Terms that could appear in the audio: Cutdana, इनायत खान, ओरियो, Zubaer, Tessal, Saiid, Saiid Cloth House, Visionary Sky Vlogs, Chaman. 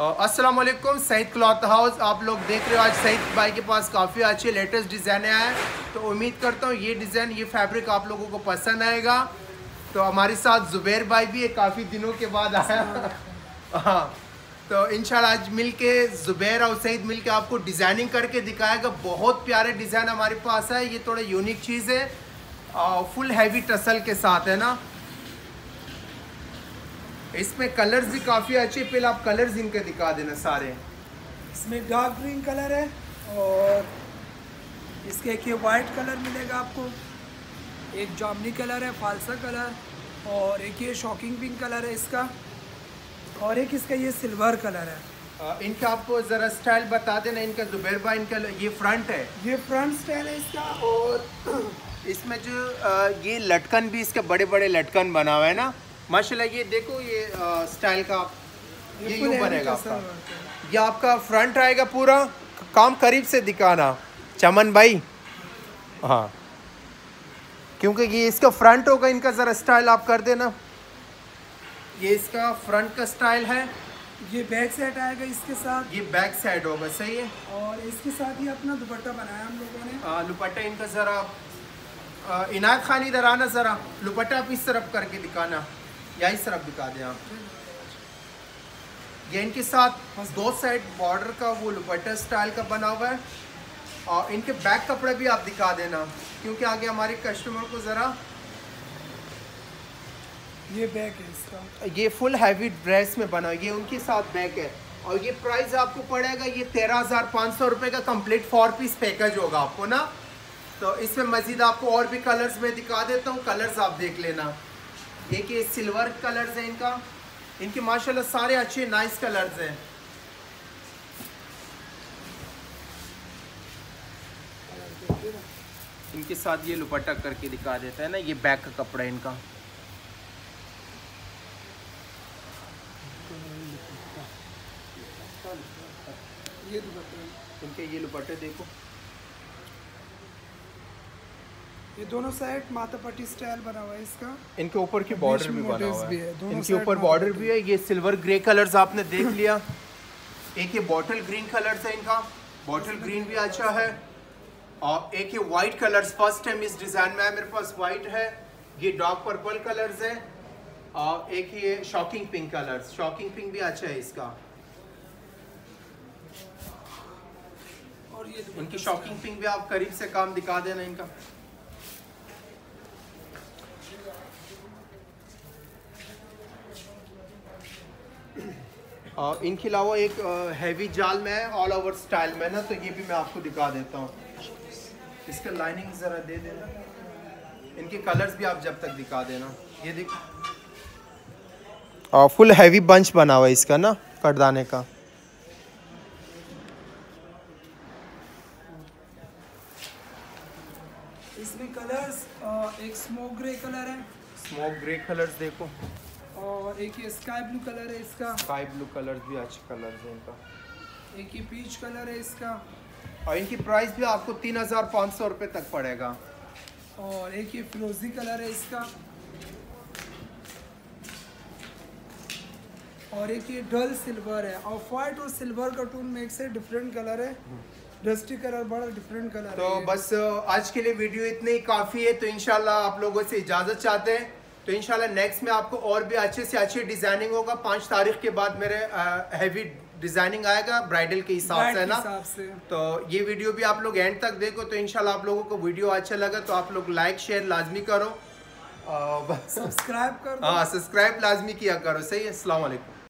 अस्सलाम वालेकुम, Saeed cloth house आप लोग देख रहे हो। आज सईद भाई के पास काफ़ी अच्छे लेटेस्ट डिज़ाइन आए हैं, तो उम्मीद करता हूँ ये डिज़ाइन ये फैब्रिक आप लोगों को पसंद आएगा। तो हमारे साथ ज़ुबैर भाई भी काफ़ी दिनों के बाद आया। हाँ, तो इंशाल्लाह आज मिल के ज़ुबैर और सईद मिल के आपको डिज़ाइनिंग करके दिखाएगा। बहुत प्यारे डिज़ाइन हमारे पास है, ये थोड़ा यूनिक चीज़ है और फुल हैवी टसल के साथ है ना। इसमें कलर्स भी काफ़ी अच्छे, पहले आप कलर्स इनके दिखा देना सारे। इसमें डार्क ग्रीन कलर है और इसके एक ये वाइट कलर मिलेगा आपको, एक जामनी कलर है, फालसा कलर, और एक ये शॉकिंग पिंक कलर है इसका, और एक इसका ये सिल्वर कलर है। इनका आपको ज़रा स्टाइल बता देना इनका ज़ुबैर भाई। इनका ये फ्रंट है, ये फ्रंट स्टाइल है इसका, और इसमें जो ये लटकन भी, इसके बड़े बड़े लटकन बना हुआ है ना माशाल्लाह। ये देखो ये स्टाइल का ये यूँ बनेगा आपका। ये आपका फ्रंट आएगा पूरा, काम करीब से दिखाना चमन भाई। हाँ, क्योंकि ये इसका फ्रंट होगा, इनका ज़रा स्टाइल आप कर देना। ये इसका फ्रंट का स्टाइल है। ये बैक साइड आएगा इसके साथ, ये बैक साइड होगा, सही है। और इसके साथ ही अपना दुपट्टा बनाया हम लोगों ने। हाँ, दुपट्टा इनका ज़रा इनायत खान इधर आना, ज़रा दुपट्टा आप इस तरफ करके दिखाना, या इस तरफ दिखा दें आप। ये इनके साथ दो साइड बॉर्डर का वो दुपट्टा स्टाइल का बना हुआ है, और इनके बैक कपड़े भी आप दिखा देना क्योंकि आगे हमारे कस्टमर को ज़रा। ये बैक है इसका, ये फुल हैवी ड्रेस में बना, ये उनके साथ बैक है। और ये प्राइस आपको पड़ेगा ये 13,500 रुपये का कंप्लीट 4 पीस पैकेज होगा आपको ना। तो इसमें मज़ीद आपको और भी कलर्स में दिखा देता हूँ, कलर्स आप देख लेना। देखिए सिल्वर कलर्स हैं इनका, इनके माशाल्लाह सारे अच्छे नाइस कलर्स हैं। इनके साथ ये दुपट्टा करके दिखा देता है ना, ये बैक का कपड़ा है इनका। ये इनके ये दुपट्टे देखो, ये दोनों साइड माथापट्टी स्टाइल बना हुआ है इसका। इनके ऊपर की बॉर्डर भी बना हुआ है, इनके ऊपर बॉर्डर भी है। ये सिल्वर ग्रे कलर्स आपने देख लिया। एक ये बॉटल ग्रीन कलर्स है इनका, बॉटल ग्रीन भी अच्छा है। और एक ये वाइट कलर्स फर्स्ट टाइम इस डिज़ाइन में है मेरे पास, वाइट है। ये डार्क पर्पल कलर्स है, और एक ये shocking pink colours, shocking pink भी अच्छा है इसका। और ये इनकी शॉकिंग पिंक भी आप करीब से काम दिखा देना इनका। और इनके अलावा एक हैवी जाल में है ऑल ओवर स्टाइल में ना, तो ये भी मैं आपको दिखा देता हूँ। इसका लाइनिंग ज़रा दे देना, इनके कलर्स भी आप जब तक दिखा देना। ये देखो फुल हैवी बंच बना हुआ है इसका ना, कटदाने का। इसमें कलर्स एक स्मोक ग्रे कलर है, स्मोक ग्रे कलर्स देखो, और एक ये स्काई ब्लू कलर है इसका, स्काई ब्लू कलर भी अच्छे कलर है इनका। एक ये पीच कलर है इसका, और इनकी प्राइस भी आपको 3,500 रुपये तक पड़ेगा। और एक ये फिरोजी कलर है इसका, और एक ये डल सिल्वर है। और वाइट और सिल्वर का टोन मिक्स से डिफरेंट कलर है, डस्टी कलर, बड़ा डिफरेंट कलर। तो बस आज के लिए वीडियो इतनी ही काफ़ी है। तो इंशाल्लाह आप लोगों से इजाज़त चाहते हैं। तो इंशाल्लाह नेक्स्ट में आपको और भी अच्छे से अच्छी डिज़ाइनिंग होगा। 5 तारीख के बाद मेरे हैवी डिज़ाइनिंग आएगा ब्राइडल के हिसाब से ना। तो ये वीडियो भी आप लोग एंड तक देखो। तो इंशाल्लाह आप लोगों को वीडियो अच्छा लगा तो आप लोग लाइक शेयर लाजमी करो, सब्सक्राइब लाजमी किया करो, सही है। अस्सलाम वालेकुम।